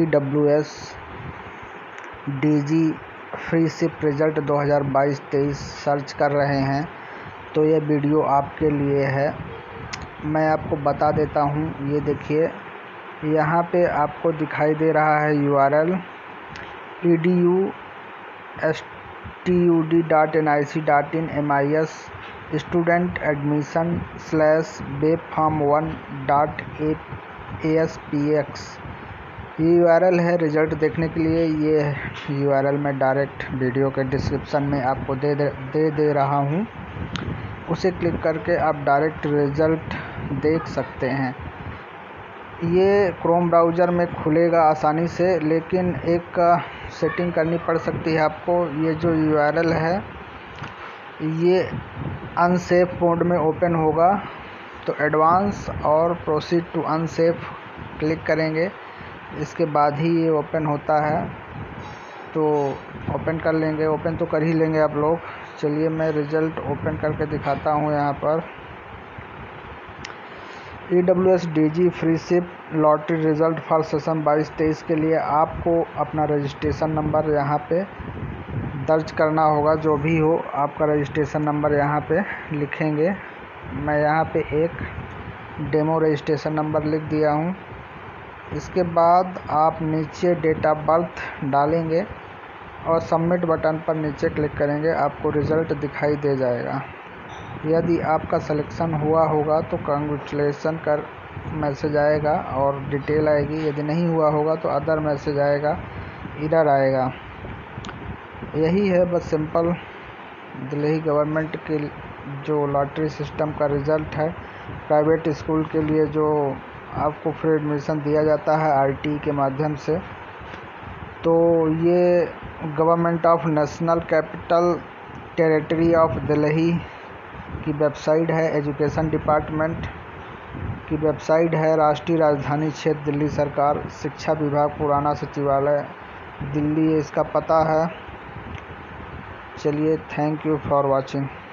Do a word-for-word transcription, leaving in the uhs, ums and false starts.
ई W S D G freeship result दो हज़ार बाईस तेईस सर्च कर रहे हैं तो ये वीडियो आपके लिए है। मैं आपको बता देता हूँ, ये देखिए यहाँ पे आपको दिखाई दे रहा है U R L E D U S T U D dot N I C dot in M I S student admission slash web form one dot A S P X. ये यू आर एल है result देखने के लिए। ये U R L मैं direct video के description में आपको दे दे दे रहा हूँ, उसे क्लिक करके आप डायरेक्ट रिजल्ट देख सकते हैं। ये क्रोम ब्राउज़र में खुलेगा आसानी से, लेकिन एक सेटिंग करनी पड़ सकती है आपको। ये जो यू आर एल है ये अनसेफ मोड में ओपन होगा, तो एडवांस और प्रोसीड टू अनसेफ क्लिक करेंगे, इसके बाद ही ये ओपन होता है। तो ओपन कर लेंगे, ओपन तो कर ही लेंगे आप लोग। चलिए मैं रिज़ल्ट ओपन करके दिखाता हूँ। यहाँ पर E W S D G freeship lottery result for session बाईस तेईस के लिए आपको अपना रजिस्ट्रेशन नंबर यहाँ पे दर्ज करना होगा। जो भी हो आपका रजिस्ट्रेशन नंबर यहाँ पे लिखेंगे। मैं यहाँ पे एक डेमो रजिस्ट्रेशन नंबर लिख दिया हूँ। इसके बाद आप नीचे डेट ऑफ बर्थ डालेंगे और सबमिट बटन पर नीचे क्लिक करेंगे, आपको रिज़ल्ट दिखाई दे जाएगा। यदि आपका सिलेक्शन हुआ होगा तो कांग्रेचुलेसन कर मैसेज आएगा और डिटेल आएगी, यदि नहीं हुआ होगा तो अदर मैसेज आएगा, इधर आएगा। यही है बस सिंपल दिल्ली गवर्नमेंट के जो लॉटरी सिस्टम का रिज़ल्ट है। प्राइवेट स्कूल के लिए जो आपको फ्री एडमिशन दिया जाता है आर टी ई के माध्यम से, तो ये government of national capital territory of Delhi की वेबसाइट है, एजुकेशन डिपार्टमेंट की वेबसाइट है, राष्ट्रीय राजधानी क्षेत्र दिल्ली सरकार, शिक्षा विभाग, पुराना सचिवालय दिल्ली, इसका पता है। चलिए, थैंक यू फॉर वाचिंग।